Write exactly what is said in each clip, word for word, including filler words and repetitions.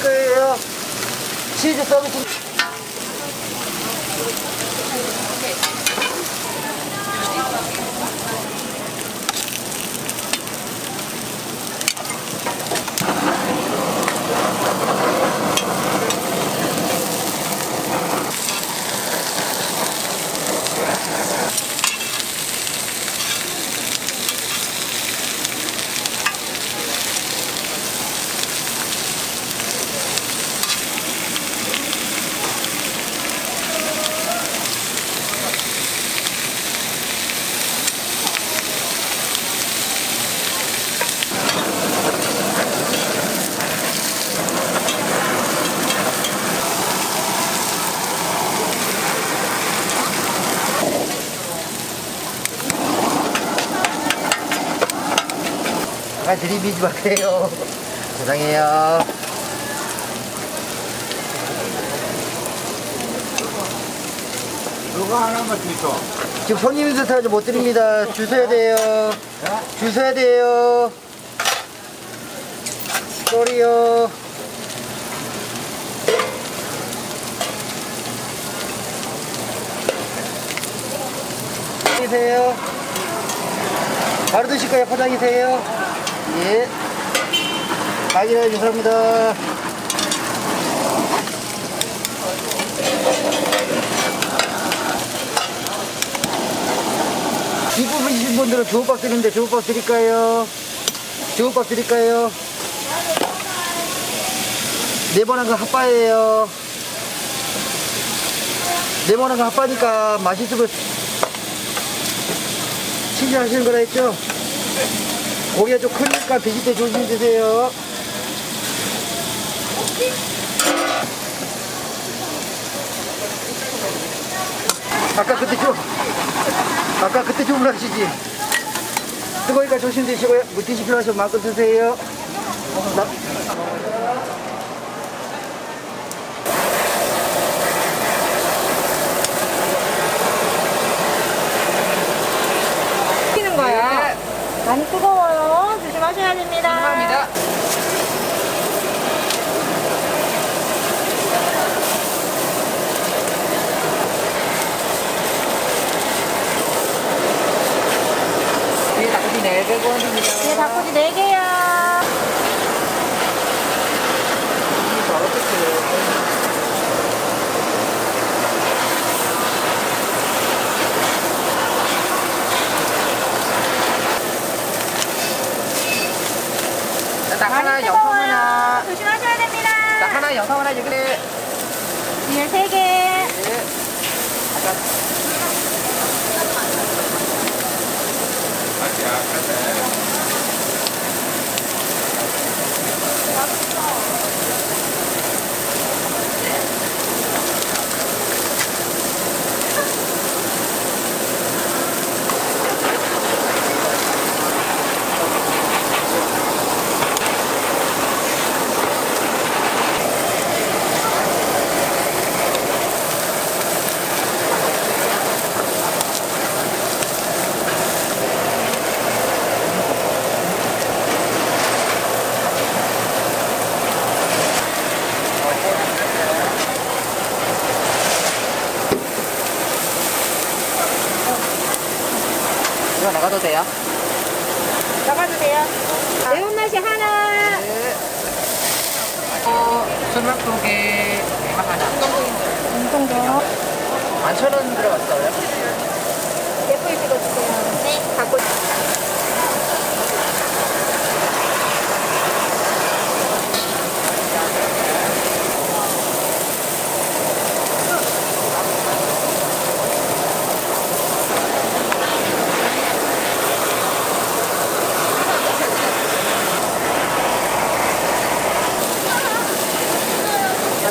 그래요. 치즈 서비스. 아, 드립이지 마세요. 죄송해요. 누가 하나만 드리죠? 지금 손님이 있어서 못 드립니다. 줄 서야 돼요. 줄 서야 돼요. 쏘리요. 드세요. 바로 드실 거예요? 포장이세요? 예, 가게를 감사합니다. 뒷부분이신 분들은 주부밥 드리는데 주부밥 드릴까요? 주부밥 드릴까요? 네모난 건 핫바예요. 네모난 건 핫바니까 맛있으면 치즈 하시는 거라 했죠? 고기가 좀 크니까 드실 때 조심히 드세요. 아까 그때 좀, 아까 그때 주문하시지. 뜨거우니까 조심 드시고요. 못 드시기로 하시면 마음껏 드세요. 튀는 거야. 많이 뜨거워. 하셔야 됩니다. 감사합니다. 네, 닭꼬치 네 개입니다. 네, 닭꼬치 네 개요. 딱 하나, 영상 하나. 조심하셔야 됩니다. 딱 하나, 영상 하나, 그래. 예, 세 개. 네. 아까. 이거 나가도 돼요? 나가도 돼요. 매운맛이 하나. 네. 어, 전막국에 하나. 운동동. 만 천 원 들어갔어요. 예쁘게 찍어주세요. 네. 갖고.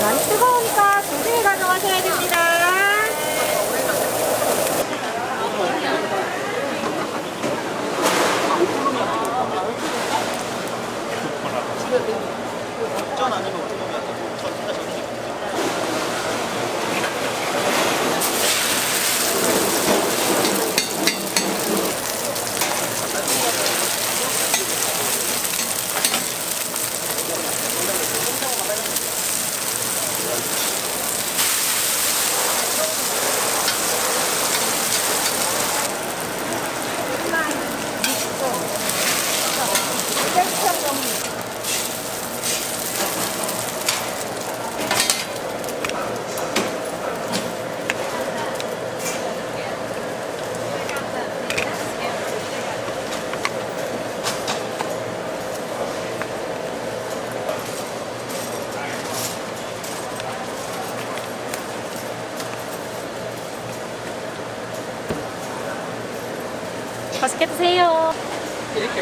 많이 뜨거우니까 조심히 가져가셔야 됩니다. 전 아니면 어떻게 보면 전투가 전투 맛있게 드세요. 이렇게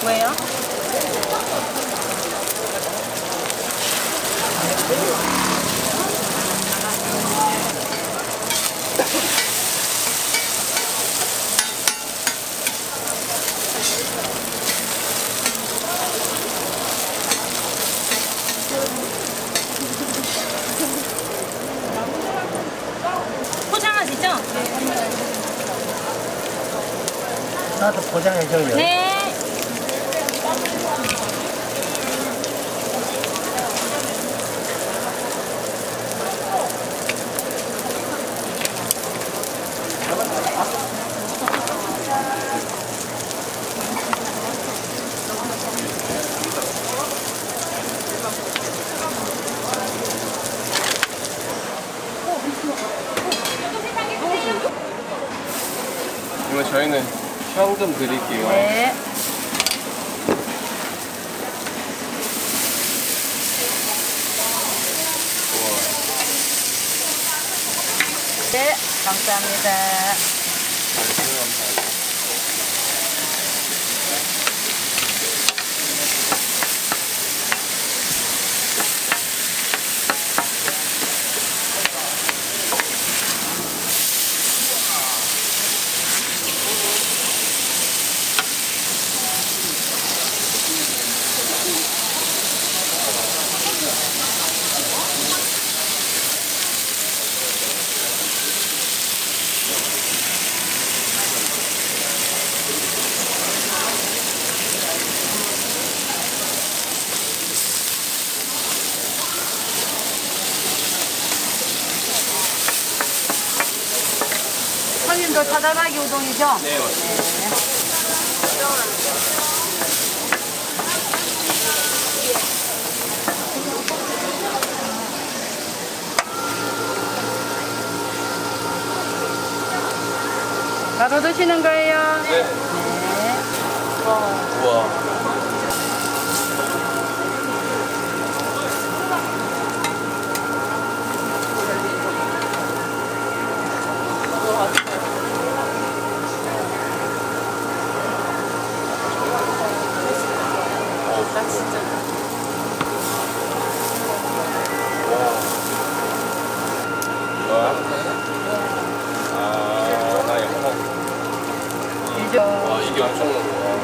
뭐예요? 포장하시죠? 네. 나도 포장해줘요. 네. 저희는 현금 드릴게요. 네. 네, 감사합니다. 감사합니다. 이거 사다라기 우동이죠? 네, 맞습니다. 네. 바로 드시는 거예요? 네. 네. 우와.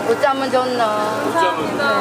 못 잠은 좋나.